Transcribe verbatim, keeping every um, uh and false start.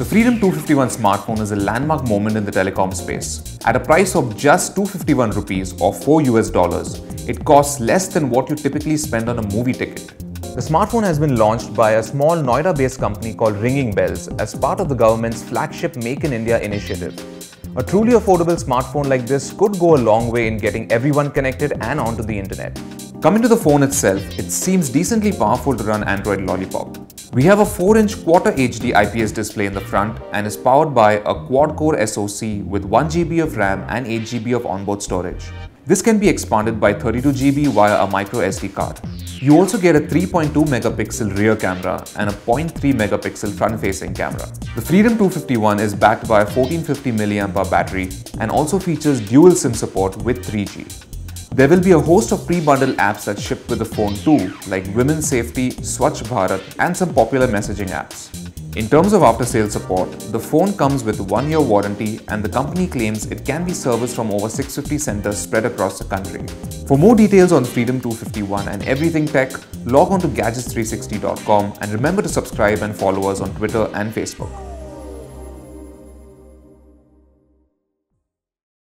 The Freedom two fifty-one smartphone is a landmark moment in the telecom space. At a price of just two hundred fifty-one rupees or four US dollars, it costs less than what you typically spend on a movie ticket. The smartphone has been launched by a small Noida-based company called Ringing Bells as part of the government's flagship Make in India initiative. A truly affordable smartphone like this could go a long way in getting everyone connected and onto the internet. Coming to the phone itself, it seems decently powerful to run Android Lollipop. We have a four inch quarter H D I P S display in the front and is powered by a quad-core S O C with one gigabyte of RAM and eight gigabytes of onboard storage. This can be expanded by thirty-two gigabytes via a micro S D card. You also get a three point two megapixel rear camera and a zero point three megapixel front-facing camera. The Freedom two fifty-one is backed by a fourteen fifty milliamp hour battery and also features dual SIM support with three G. There will be a host of pre-bundled apps that ship with the phone too, like Women's Safety, Swachh Bharat and some popular messaging apps. In terms of after-sale support, the phone comes with one year warranty and the company claims it can be serviced from over six hundred fifty centers spread across the country. For more details on Freedom two fifty-one and everything tech, log on to gadgets three sixty dot com and remember to subscribe and follow us on Twitter and Facebook.